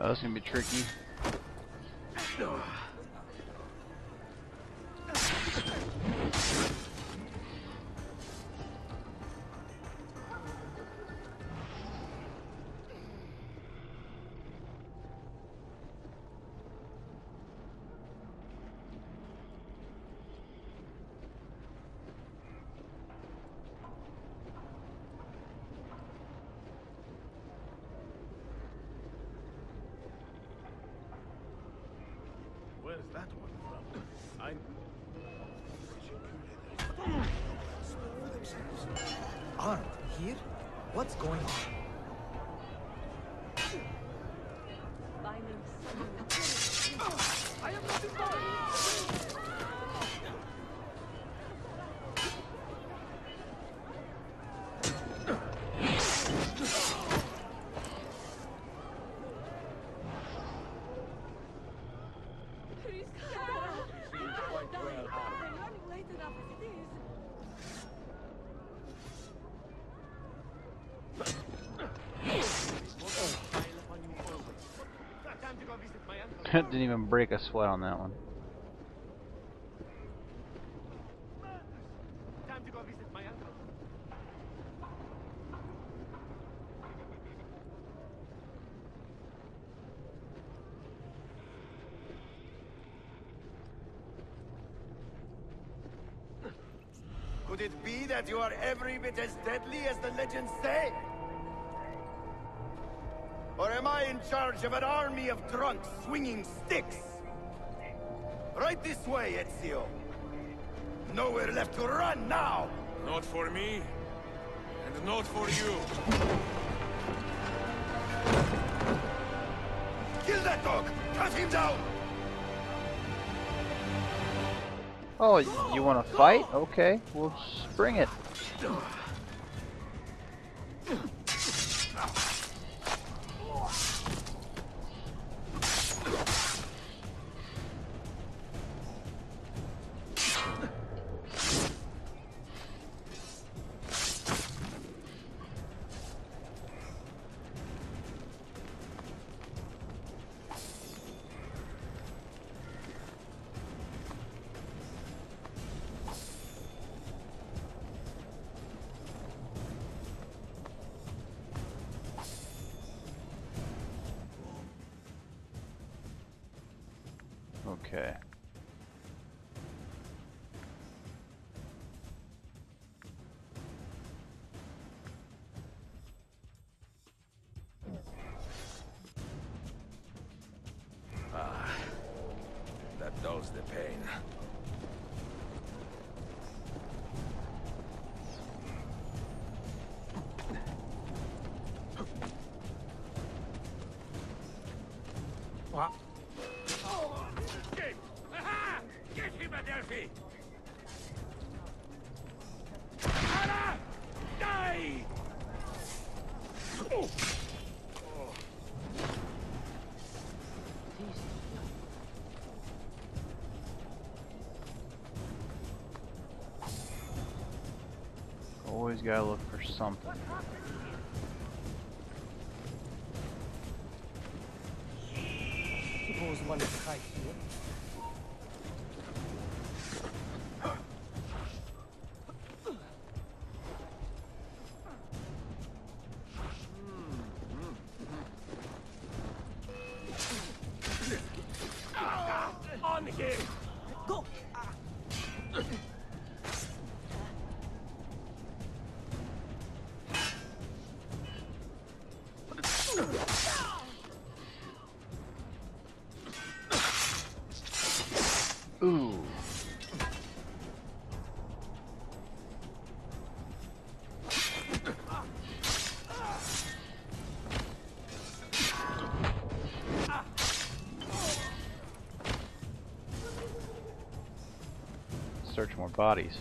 Oh, that's gonna be tricky. Where's that one from? Armed here? What's going on? Didn't even break a sweat on that one. Time to go visit my uncle. Could it be that you are every bit as deadly as the legends say? Or am I in charge of an army of drunks swinging sticks? Right this way, Ezio. Nowhere left to run now! Not for me, and not for you. Kill that dog! Cut him down! Oh, you want to fight? Okay, we'll spring it. Okay. Ah, that dulls the pain. What? Always gotta look for something. Suppose one is high here. Ooh. Search more bodies.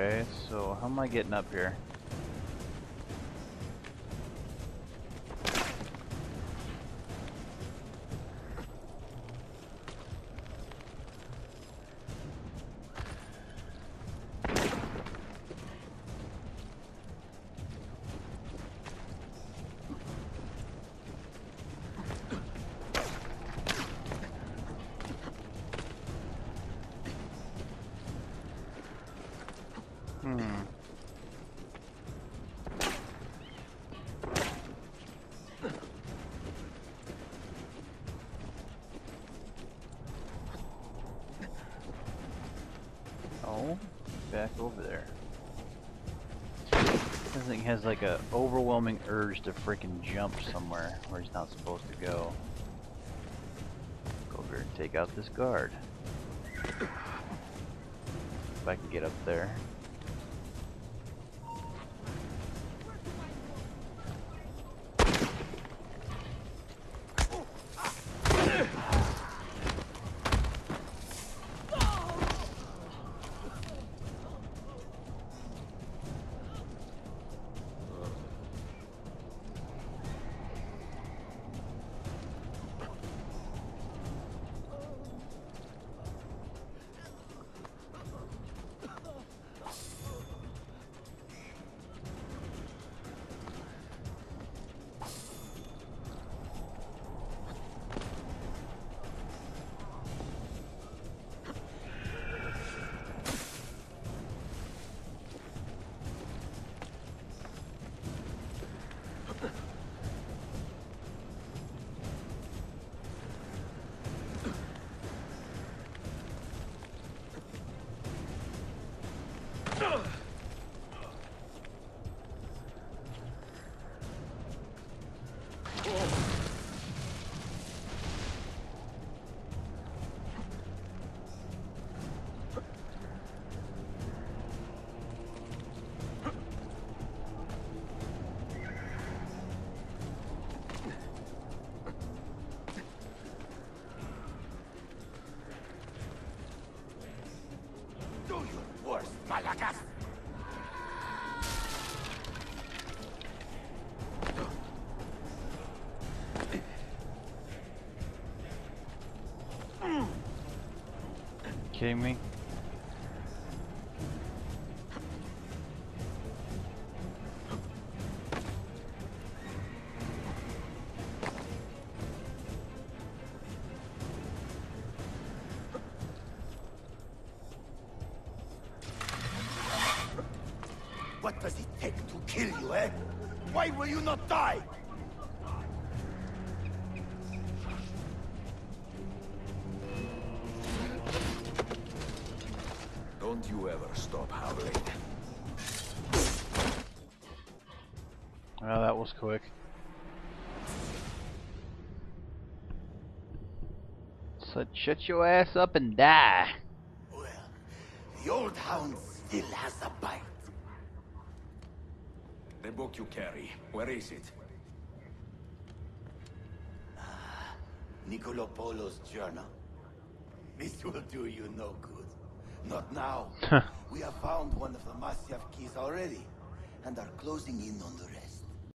Okay, so how am I getting up here? Back over there. This thing has like an overwhelming urge to freaking jump somewhere where he's not supposed to go. Go over here and take out this guard. If I can get up there. Kidding me? What does it take to kill you, eh? Why will you not die? Don't you ever stop howling. Well, that was quick. So shut your ass up and die. Well, the old hound still has a bite. The book you carry, where is it? Niccolo Polo's journal. This will do you no good. Not now. We have found one of the Masyaf keys already, and are closing in on the rest.